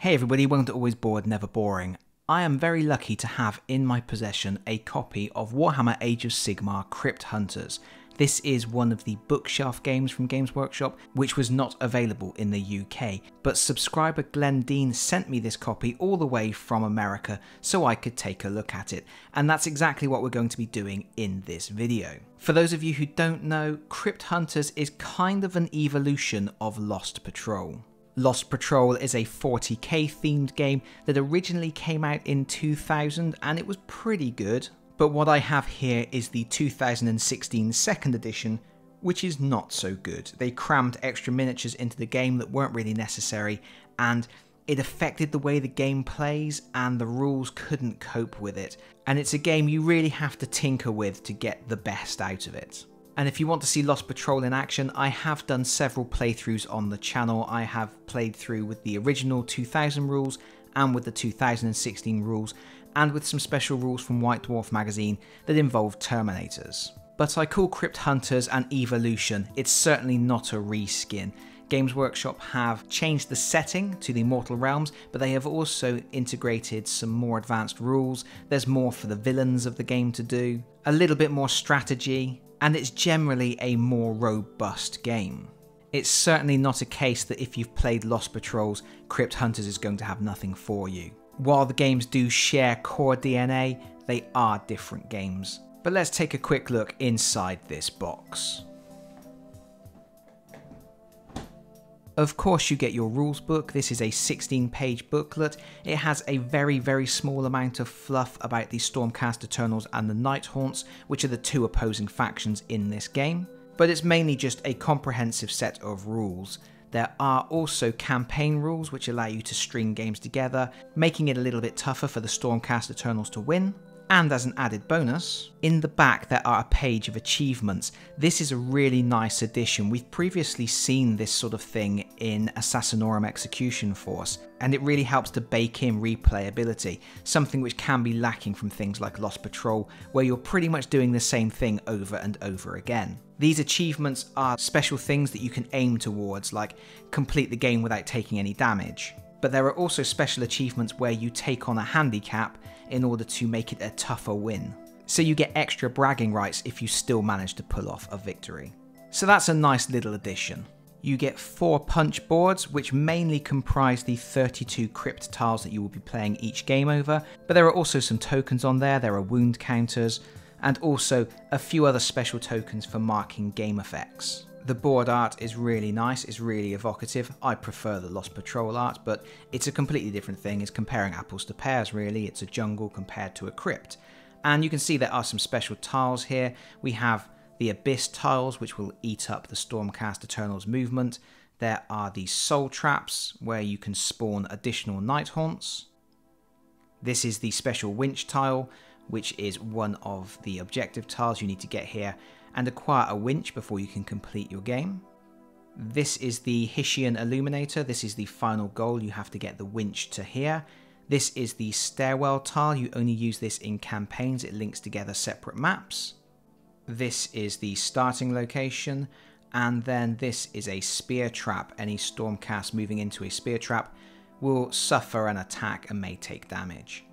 Hey everybody, welcome to Always Board Never Boring. I am very lucky to have in my possession a copy of Warhammer Age of Sigmar Crypt Hunters. This is one of the bookshelf games from Games Workshop, which was not available in the UK, but subscriber Glenn Dean sent me this copy all the way from America so I could take a look at it, and that's exactly what we're going to be doing in this video. For those of you who don't know, Crypt Hunters is kind of an evolution of Lost Patrol. Lost Patrol is a 40k themed game that originally came out in 2000 and it was pretty good, but what I have here is the 2016 second edition, which is not so good. They crammed extra miniatures into the game that weren't really necessary, and it affected the way the game plays and the rules couldn't cope with it, and it's a game you really have to tinker with to get the best out of it. And if you want to see Lost Patrol in action, I have done several playthroughs on the channel. I have played through with the original 2000 rules and with the 2016 rules and with some special rules from White Dwarf Magazine that involve Terminators. But I call Crypt Hunters an evolution. It's certainly not a reskin. Games Workshop have changed the setting to the Mortal Realms, but they have also integrated some more advanced rules. There's more for the villains of the game to do, a little bit more strategy, and it's generally a more robust game. It's certainly not a case that if you've played Lost Patrols, Crypt Hunters is going to have nothing for you. While the games do share core DNA, they are different games. But let's take a quick look inside this box. Of course you get your rules book. This is a 16-page booklet. It has a very, very small amount of fluff about the Stormcast Eternals and the Nighthaunts, which are the two opposing factions in this game. But it's mainly just a comprehensive set of rules. There are also campaign rules which allow you to string games together, making it a little bit tougher for the Stormcast Eternals to win. And as an added bonus, in the back there are a page of achievements. This is a really nice addition. We've previously seen this sort of thing in Assassinorum Execution Force, and it really helps to bake in replayability, something which can be lacking from things like Lost Patrol, where you're pretty much doing the same thing over and over again. These achievements are special things that you can aim towards, like complete the game without taking any damage. But there are also special achievements where you take on a handicap in order to make it a tougher win. So you get extra bragging rights if you still manage to pull off a victory. So that's a nice little addition. You get 4 punch boards, which mainly comprise the 32 crypt tiles that you will be playing each game over, but there are also some tokens on there, there are wound counters, and also a few other special tokens for marking game effects. The board art is really nice, it's really evocative. I prefer the Lost Patrol art, but it's a completely different thing. It's comparing apples to pears, really. It's a jungle compared to a crypt. And you can see there are some special tiles here. We have the Abyss tiles, which will eat up the Stormcast Eternals movement. There are the Soul Traps, where you can spawn additional Night Haunts. This is the special Winch tile, which is one of the objective tiles you need to get here and acquire a winch before you can complete your game. This is the Hysh Illuminator. This is the final goal. You have to get the winch to here. This is the stairwell tile. You only use this in campaigns. It links together separate maps. This is the starting location. And then this is a spear trap. Any Stormcast moving into a spear trap will suffer an attack and may take damage.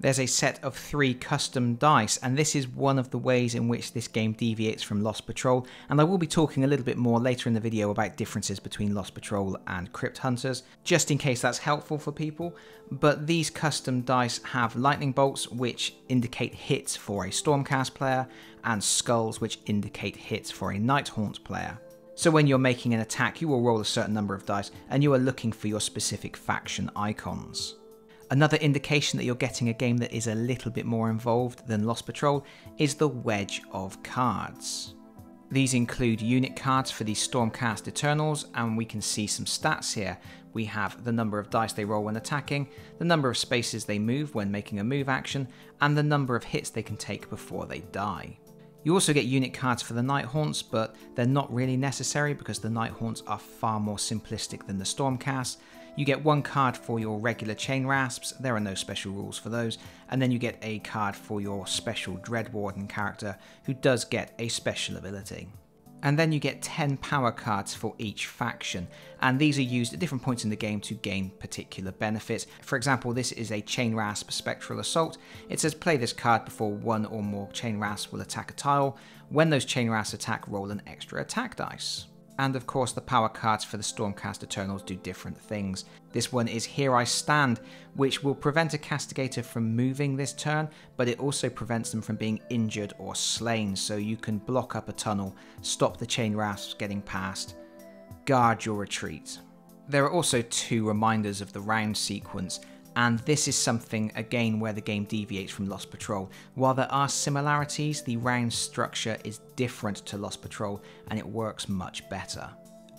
There's a set of 3 custom dice, and this is one of the ways in which this game deviates from Lost Patrol, and I will be talking a little bit more later in the video about differences between Lost Patrol and Crypt Hunters, just in case that's helpful for people. But these custom dice have lightning bolts, which indicate hits for a Stormcast player, and skulls, which indicate hits for a Nighthaunt player. So when you're making an attack, you will roll a certain number of dice, and you are looking for your specific faction icons. Another indication that you're getting a game that is a little bit more involved than Lost Patrol is the wedge of cards. These include unit cards for the Stormcast Eternals, and we can see some stats here. We have the number of dice they roll when attacking, the number of spaces they move when making a move action, and the number of hits they can take before they die. You also get unit cards for the Nighthaunts, but they're not really necessary because the Nighthaunts are far more simplistic than the Stormcast. You get 1 card for your regular Chain Rasps, there are no special rules for those, and then you get a card for your special Dread Warden character, who does get a special ability. and then you get 10 power cards for each faction, and these are used at different points in the game to gain particular benefits. For example, this is a Chain Rasp Spectral Assault. It says play this card before one or more Chain Rasps will attack a tile. When those Chain Rasps attack, roll an extra attack dice. And of course the power cards for the Stormcast Eternals do different things. This one is Here I Stand, which will prevent a Castigator from moving this turn, but it also prevents them from being injured or slain, so you can block up a tunnel, stop the Chain Rasps getting past, guard your retreat. There are also two reminders of the round sequence, and this is something, again, where the game deviates from Lost Patrol. While there are similarities, the round structure is different to Lost Patrol, and it works much better.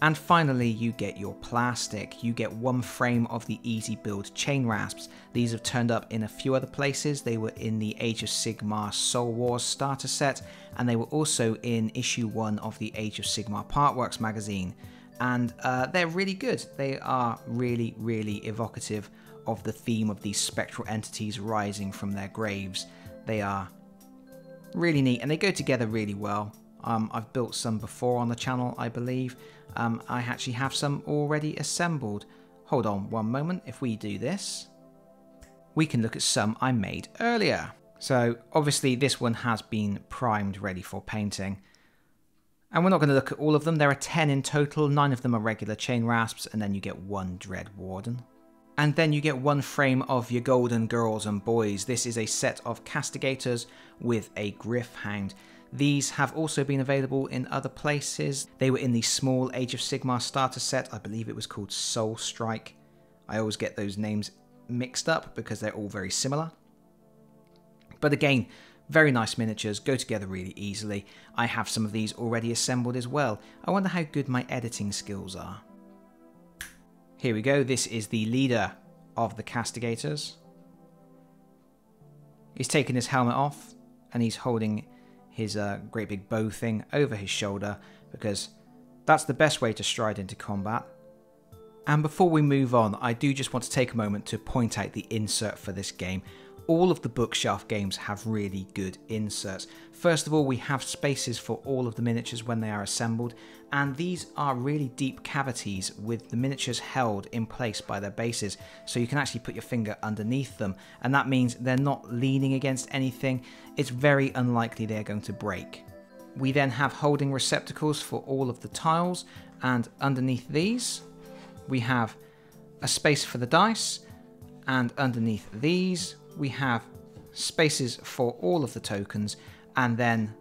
And finally, you get your plastic. You get one frame of the easy build Chain Rasps. These have turned up in a few other places. They were in the Age of Sigmar Soul Wars starter set, and they were also in issue 1 of the Age of Sigmar Partworks magazine. And they're really good. They are really, really evocative of the theme of these spectral entities rising from their graves. They are really neat and they go together really well. I've built some before on the channel, I believe. I actually have some already assembled. Hold on one moment. If we do this, we can look at some I made earlier. So obviously this one has been primed, ready for painting. And we're not going to look at all of them. There are 10 in total. 9 of them are regular Chain Rasps, and then you get one Dread Warden. And then you get one frame of your Golden Girls and Boys. This is a set of Castigators with a Gryph Hound. These have also been available in other places. They were in the small Age of Sigmar starter set. I believe it was called Soul Strike. I always get those names mixed up because they're all very similar. But again, very nice miniatures, go together really easily. I have some of these already assembled as well. I wonder how good my editing skills are. Here we go, this is the leader of the Castigators. He's taken his helmet off and he's holding his great big bow thing over his shoulder because that's the best way to stride into combat. And before we move on, I do just want to take a moment to point out the insert for this game. All of the bookshelf games have really good inserts. First of all, we have spaces for all of the miniatures when they are assembled, and these are really deep cavities with the miniatures held in place by their bases, so you can actually put your finger underneath them, and that means they're not leaning against anything. It's very unlikely they're going to break. We then have holding receptacles for all of the tiles, and underneath these, we have a space for the dice, and underneath these, we have spaces for all of the tokens, and then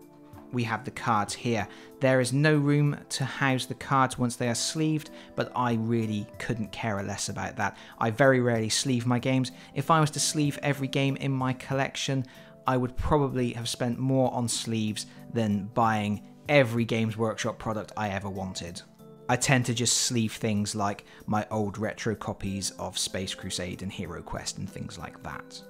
we have the cards here. There is no room to house the cards once they are sleeved, but I really couldn't care less about that. I very rarely sleeve my games. If I was to sleeve every game in my collection, I would probably have spent more on sleeves than buying every Games Workshop product I ever wanted. I tend to just sleeve things like my old retro copies of Space Crusade and Hero Quest and things like that.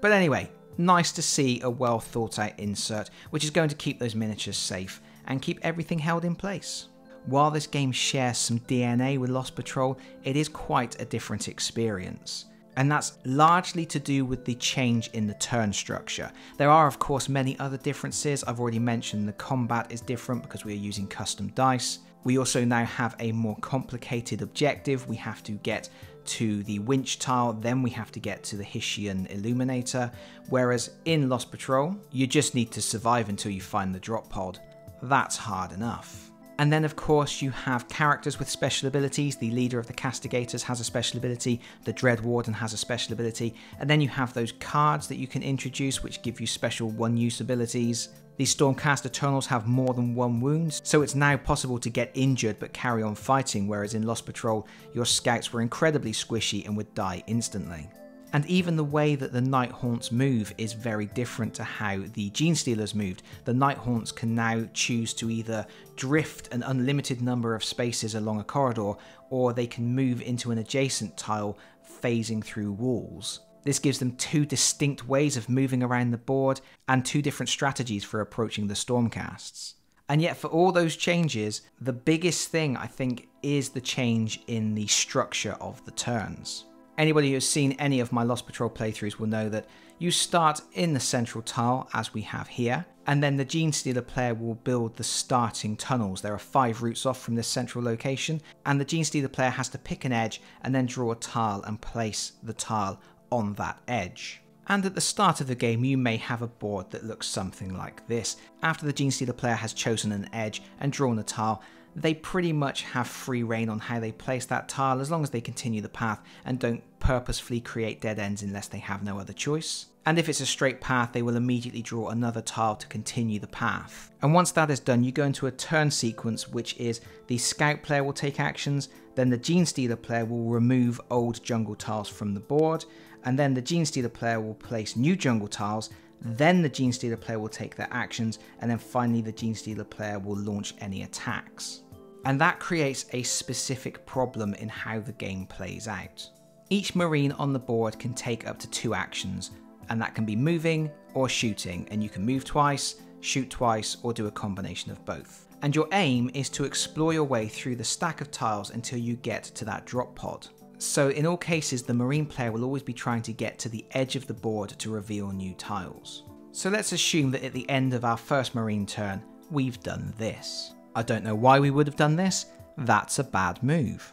But anyway, nice to see a well thought out insert, which is going to keep those miniatures safe and keep everything held in place. While this game shares some DNA with Lost Patrol, it is quite a different experience. And that's largely to do with the change in the turn structure. There are of course many other differences. I've already mentioned the combat is different because we are using custom dice. We also now have a more complicated objective. We have to get to the winch tile, then we have to get to the Hysh Illuminator, whereas in Lost Patrol, you just need to survive until you find the drop pod. That's hard enough. And then of course you have characters with special abilities. The leader of the Castigators has a special ability, the Dread Warden has a special ability, and then you have those cards that you can introduce which give you special one-use abilities. The Stormcast Eternals have more than one wound, so it's now possible to get injured but carry on fighting, whereas in Lost Patrol, your scouts were incredibly squishy and would die instantly. And even the way that the Nighthaunts move is very different to how the Genestealers moved. The Nighthaunts can now choose to either drift an unlimited number of spaces along a corridor, or they can move into an adjacent tile, phasing through walls. This gives them two distinct ways of moving around the board and two different strategies for approaching the Stormcasts. And yet for all those changes, the biggest thing I think is the change in the structure of the turns. Anybody who's seen any of my Lost Patrol playthroughs will know that you start in the central tile as we have here, And then the Genestealer player will build the starting tunnels. There are 5 routes off from this central location, and the Genestealer player has to pick an edge and then draw a tile and place the tile on that edge. And at the start of the game, you may have a board that looks something like this. After the Genestealer player has chosen an edge and drawn a tile, they pretty much have free reign on how they place that tile, as long as they continue the path and don't purposefully create dead ends unless they have no other choice. And if it's a straight path, they will immediately draw another tile to continue the path. And once that is done, you go into a turn sequence, which is the scout player will take actions, then the Genestealer player will remove old jungle tiles from the board, and then the Genestealer player will place new jungle tiles, then the Genestealer player will take their actions, and then finally the Genestealer player will launch any attacks. And that creates a specific problem in how the game plays out. Each marine on the board can take up to 2 actions, and that can be moving or shooting, and you can move twice, shoot twice, or do a combination of both. And your aim is to explore your way through the stack of tiles until you get to that drop pod. So in all cases, the marine player will always be trying to get to the edge of the board to reveal new tiles. So let's assume that at the end of our first marine turn, we've done this. I don't know why we would have done this, that's a bad move.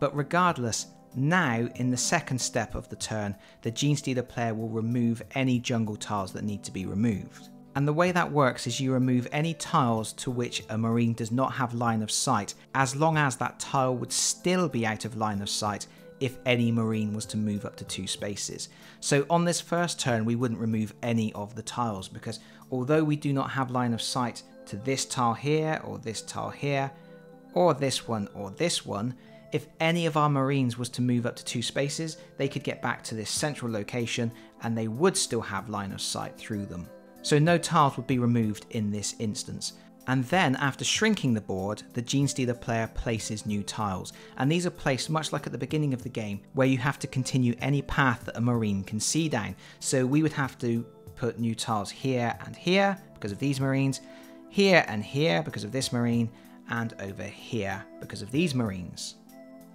But regardless, now in the second step of the turn, the Genestealer player will remove any jungle tiles that need to be removed. And the way that works is you remove any tiles to which a marine does not have line of sight, as long as that tile would still be out of line of sight if any marine was to move up to 2 spaces. So on this first turn, we wouldn't remove any of the tiles, because although we do not have line of sight to this tile here, or this tile here, or this one, or this one, if any of our marines was to move up to 2 spaces, they could get back to this central location and they would still have line of sight through them. So no tiles would be removed in this instance. And then after shrinking the board, the Genestealer player places new tiles, and these are placed much like at the beginning of the game, where you have to continue any path that a marine can see down. So we would have to put new tiles here and here because of these marines, here and here because of this marine, and over here because of these marines.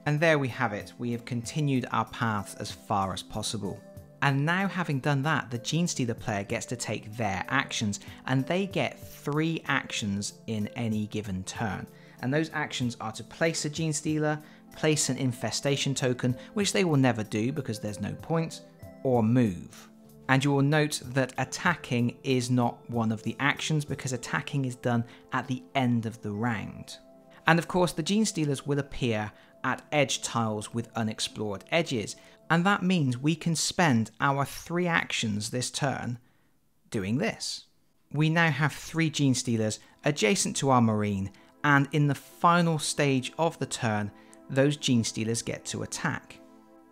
And there we have it, we have continued our paths as far as possible. And now having done that, the Genestealer player gets to take their actions, and they get 3 actions in any given turn. And those actions are to place a Genestealer, place an infestation token, which they will never do because there's no point, or move. And you will note that attacking is not one of the actions, because attacking is done at the end of the round. And of course the Genestealers will appear at edge tiles with unexplored edges, and that means we can spend our 3 actions this turn doing this. We now have 3 Genestealers adjacent to our marine, and in the final stage of the turn, those Genestealers get to attack.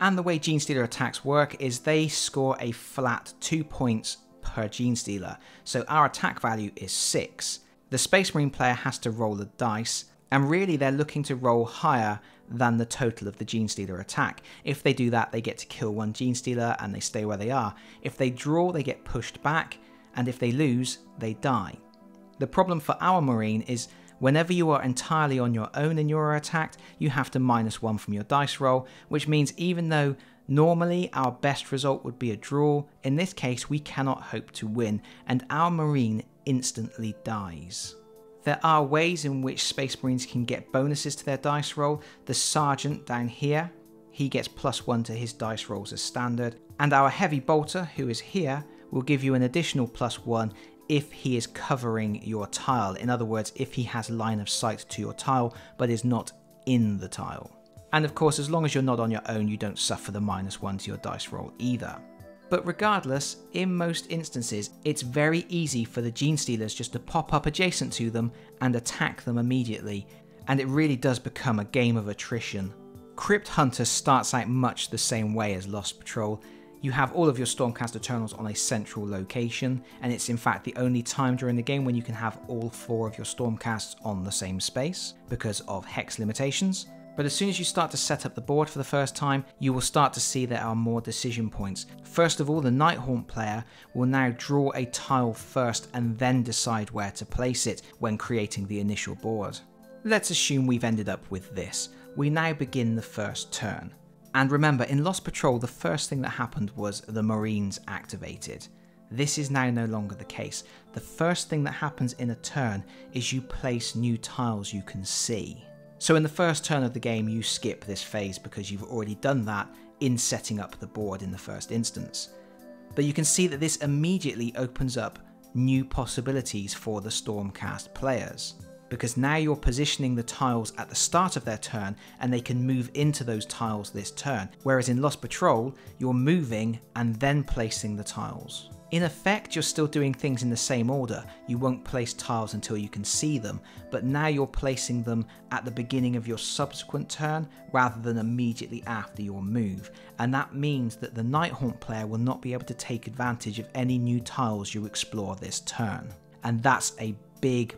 And the way Genestealer attacks work is they score a flat 2 points per Genestealer, so our attack value is 6. The Space Marine player has to roll a dice, and really they're looking to roll higher than the total of the Genestealer attack. If they do that, they get to kill 1 Genestealer and they stay where they are. If they draw, they get pushed back, and if they lose, they die. The problem for our marine is whenever you are entirely on your own and you are attacked, you have to -1 from your dice roll, which means even though normally our best result would be a draw, in this case we cannot hope to win, and our marine instantly dies. There are ways in which Space Marines can get bonuses to their dice roll. The Sergeant down here, he gets +1 to his dice rolls as standard. And our Heavy Bolter, who is here, will give you an additional +1 if he is covering your tile. In other words, if he has line of sight to your tile, but is not in the tile. And of course, as long as you're not on your own, you don't suffer the -1 to your dice roll either. But regardless, in most instances, it's very easy for the Genestealers just to pop up adjacent to them and attack them immediately, and it really does become a game of attrition. Crypt Hunters starts out much the same way as Lost Patrol. You have all of your Stormcast Eternals on a central location, and it's in fact the only time during the game when you can have all 4 of your Stormcasts on the same space, because of hex limitations. But as soon as you start to set up the board for the first time, you will start to see there are more decision points. First of all, the Nighthaunt player will now draw a tile first and then decide where to place it when creating the initial board. Let's assume we've ended up with this. We now begin the first turn. And remember, in Lost Patrol, the first thing that happened was the Marines activated. This is now no longer the case. The first thing that happens in a turn is you place new tiles you can see. So in the first turn of the game, you skip this phase because you've already done that in setting up the board in the first instance. But you can see that this immediately opens up new possibilities for the Stormcast players, because now you're positioning the tiles at the start of their turn and they can move into those tiles this turn, whereas in Lost Patrol, you're moving and then placing the tiles. In effect, you're still doing things in the same order. You won't place tiles until you can see them, but now you're placing them at the beginning of your subsequent turn rather than immediately after your move, and that means that the Nighthaunt player will not be able to take advantage of any new tiles you explore this turn. And that's a big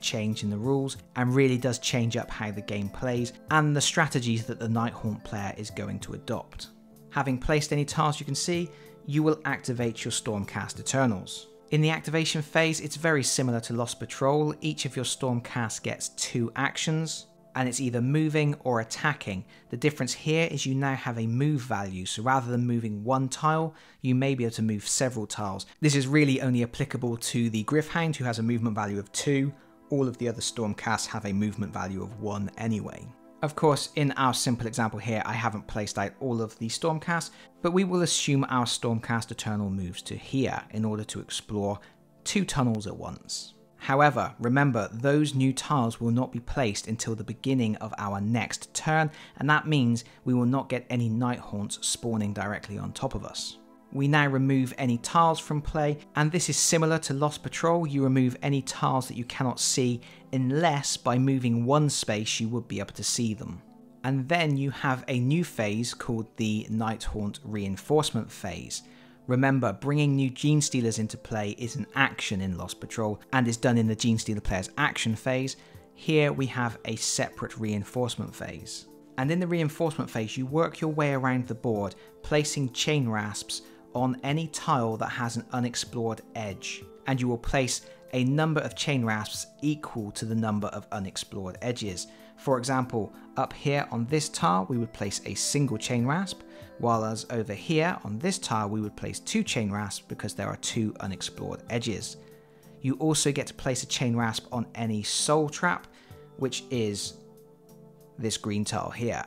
change in the rules, and really does change up how the game plays and the strategies that the Nighthaunt player is going to adopt. Having placed any tiles you can see, you will activate your Stormcast Eternals. In the activation phase, it's very similar to Lost Patrol. Each of your Stormcast gets 2 actions, and it's either moving or attacking. The difference here is you now have a move value, so rather than moving 1 tile, you may be able to move several tiles. This is really only applicable to the Gryph Hound, who has a movement value of 2. All of the other Stormcasts have a movement value of 1 anyway. Of course, in our simple example here, I haven't placed out all of the Stormcasts, but we will assume our Stormcast Eternal moves to here in order to explore 2 tunnels at once. However, remember, those new tiles will not be placed until the beginning of our next turn, and that means we will not get any Nighthaunts spawning directly on top of us. We now remove any tiles from play, and this is similar to Lost Patrol. You remove any tiles that you cannot see unless by moving 1 space you would be able to see them. And then you have a new phase called the Nighthaunt Reinforcement phase. Remember, bringing new Genestealers into play is an action in Lost Patrol and is done in the Genestealer player's action phase. Here we have a separate reinforcement phase. And in the reinforcement phase, you work your way around the board, placing Chain Rasps on any tile that has an unexplored edge, and you will place a number of Chain Rasps equal to the number of unexplored edges. For example, up here on this tile we would place a single Chain Rasp, while as over here on this tile we would place 2 Chain Rasps because there are 2 unexplored edges. You also get to place a Chain Rasp on any soul trap, which is this green tile here.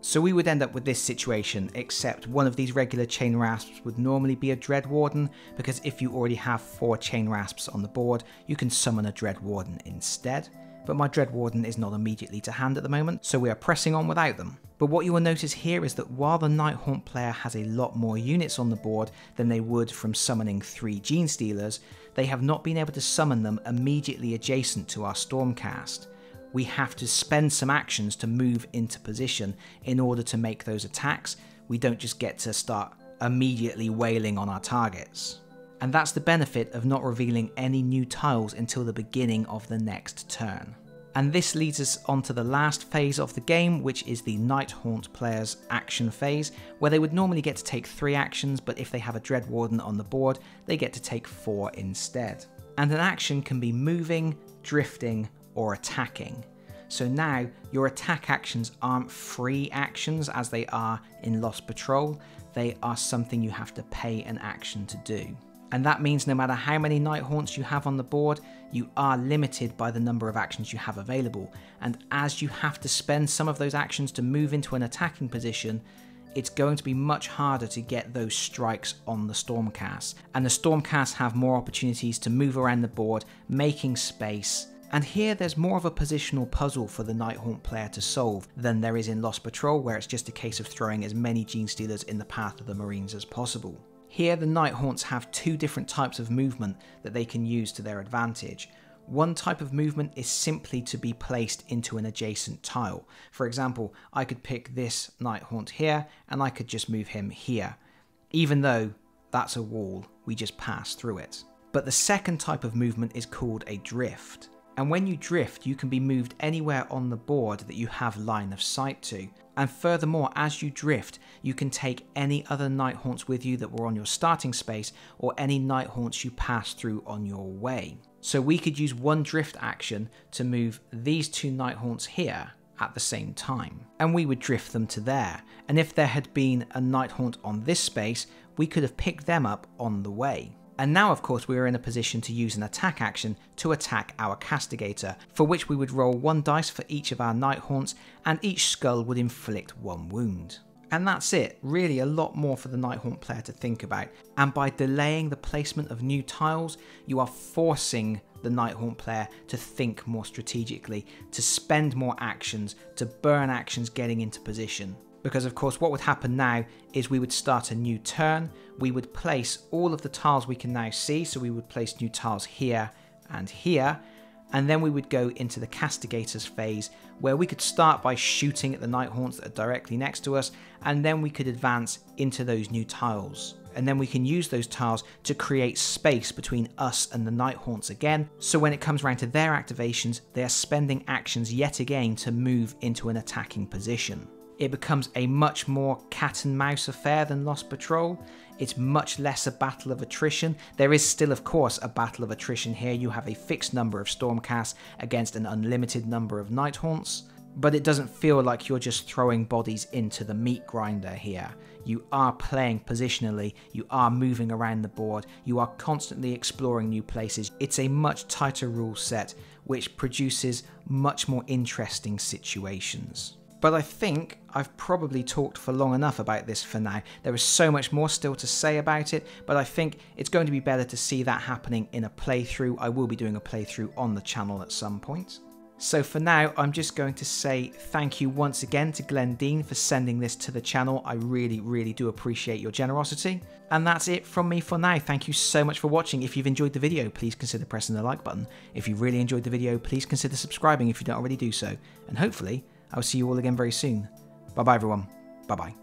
So we would end up with this situation, except one of these regular Chain Rasps would normally be a Dread Warden, because if you already have 4 Chain Rasps on the board, you can summon a Dread Warden instead. But my Dread Warden is not immediately to hand at the moment, so we are pressing on without them. But what you will notice here is that while the Nighthaunt player has a lot more units on the board than they would from summoning 3 Genestealers, they have not been able to summon them immediately adjacent to our Stormcast. We have to spend some actions to move into position in order to make those attacks. We don't just get to start immediately wailing on our targets. And that's the benefit of not revealing any new tiles until the beginning of the next turn. And this leads us onto the last phase of the game, which is the Nighthaunt player's action phase, where they would normally get to take 3 actions, but if they have a Dread Warden on the board, they get to take 4 instead. And an action can be moving, drifting, or attacking. So now your attack actions aren't free actions as they are in Lost Patrol, they are something you have to pay an action to do. And that means no matter how many Nighthaunts you have on the board, you are limited by the number of actions you have available, and as you have to spend some of those actions to move into an attacking position, it's going to be much harder to get those strikes on the Stormcast, and the Stormcast have more opportunities to move around the board, making space. And here there's more of a positional puzzle for the Nighthaunt player to solve than there is in Lost Patrol, where it's just a case of throwing as many Genestealers in the path of the Marines as possible. Here the Nighthaunts have 2 different types of movement that they can use to their advantage. One type of movement is simply to be placed into an adjacent tile. For example, I could pick this Nighthaunt here and I could just move him here. Even though that's a wall, we just pass through it. But the second type of movement is called a drift. And when you drift, you can be moved anywhere on the board that you have line of sight to. And furthermore, as you drift, you can take any other Nighthaunts with you that were on your starting space, or any Nighthaunts you pass through on your way. So we could use one drift action to move these 2 Nighthaunts here at the same time. And we would drift them to there. And if there had been a Nighthaunt on this space, we could have picked them up on the way. And now of course we are in a position to use an attack action to attack our Castigator, for which we would roll one dice for each of our Nighthaunts, and each skull would inflict one wound. And that's it, really a lot more for the Nighthaunt player to think about, and by delaying the placement of new tiles you are forcing the Nighthaunt player to think more strategically, to spend more actions, to burn actions getting into position. Because of course what would happen now is we would start a new turn, we would place all of the tiles we can now see, so we would place new tiles here, and then we would go into the Castigators phase, where we could start by shooting at the Nighthaunts that are directly next to us, and then we could advance into those new tiles. And then we can use those tiles to create space between us and the Nighthaunts again, so when it comes round to their activations, they are spending actions yet again to move into an attacking position. It becomes a much more cat and mouse affair than Lost Patrol. It's much less a battle of attrition. There is still of course a battle of attrition here, you have a fixed number of Stormcasts against an unlimited number of Nighthaunts, but it doesn't feel like you're just throwing bodies into the meat grinder here. You are playing positionally, you are moving around the board, you are constantly exploring new places. It's a much tighter rule set which produces much more interesting situations. But I think I've probably talked for long enough about this for now. There is so much more still to say about it, but I think it's going to be better to see that happening in a playthrough. I will be doing a playthrough on the channel at some point. So for now, I'm just going to say thank you once again to Glenn Dean for sending this to the channel. I really, really do appreciate your generosity. And that's it from me for now. Thank you so much for watching. If you've enjoyed the video, please consider pressing the like button. If you really enjoyed the video, please consider subscribing if you don't already do so. And hopefully, I'll see you all again very soon. Bye bye everyone. Bye bye.